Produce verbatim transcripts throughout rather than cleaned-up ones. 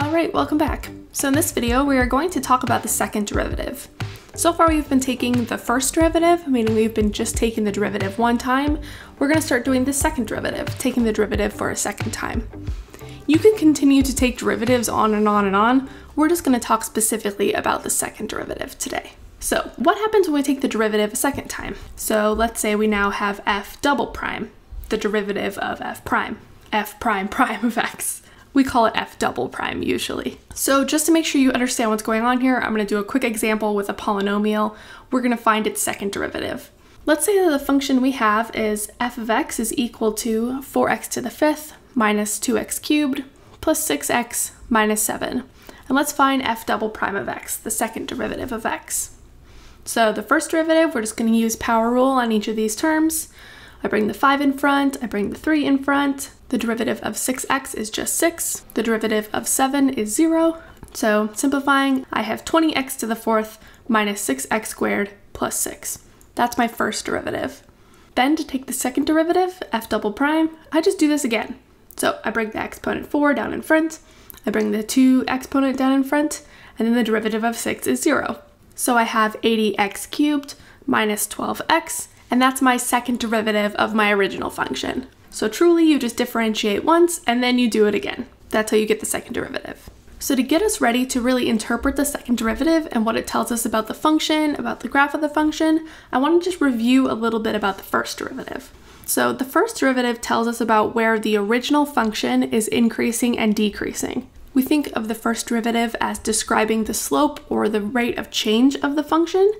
Alright, welcome back. So in this video, we are going to talk about the second derivative. So far we've been taking the first derivative, meaning we've been just taking the derivative one time. We're going to start doing the second derivative, taking the derivative for a second time. You can continue to take derivatives on and on and on. We're just going to talk specifically about the second derivative today. So what happens when we take the derivative a second time? So let's say we now have f double prime, the derivative of f prime, f prime prime of x. We call it f double prime usually. So just to make sure you understand what's going on here, I'm going to do a quick example with a polynomial. We're going to find its second derivative. Let's say that the function we have is f of x is equal to four x to the fifth minus two x cubed plus six x minus seven. And let's find f double prime of x, the second derivative of x. So the first derivative, we're just going to use power rule on each of these terms. I bring the five in front, I bring the three in front. The derivative of six x is just six. The derivative of seven is zero. So simplifying, I have twenty x to the fourth minus six x squared plus six. That's my first derivative. Then to take the second derivative, f double prime, I just do this again. So I bring the exponent four down in front, I bring the two exponent down in front, and then the derivative of six is zero. So I have eighty x cubed minus twelve x, and that's my second derivative of my original function. So truly you just differentiate once and then you do it again. That's how you get the second derivative. So to get us ready to really interpret the second derivative and what it tells us about the function, about the graph of the function, I want to just review a little bit about the first derivative. So the first derivative tells us about where the original function is increasing and decreasing. We think of the first derivative as describing the slope or the rate of change of the function.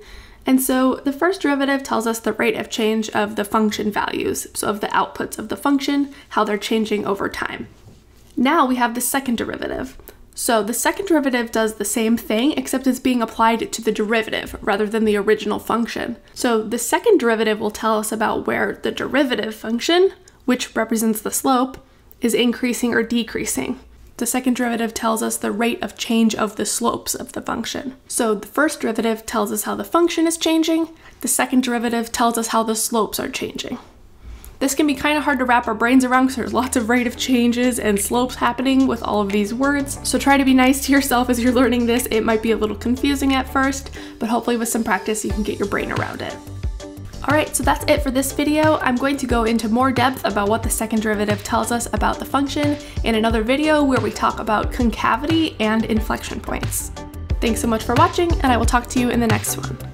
And so the first derivative tells us the rate of change of the function values, so of the outputs of the function, how they're changing over time. Now we have the second derivative. So the second derivative does the same thing, except it's being applied to the derivative rather than the original function. So the second derivative will tell us about where the derivative function, which represents the slope, is increasing or decreasing. The second derivative tells us the rate of change of the slopes of the function. So the first derivative tells us how the function is changing. The second derivative tells us how the slopes are changing. This can be kind of hard to wrap our brains around because there's lots of rate of changes and slopes happening with all of these words. So try to be nice to yourself as you're learning this. It might be a little confusing at first, but hopefully with some practice you can get your brain around it. Alright, so that's it for this video. I'm going to go into more depth about what the second derivative tells us about the function in another video where we talk about concavity and inflection points. Thanks so much for watching, and I will talk to you in the next one.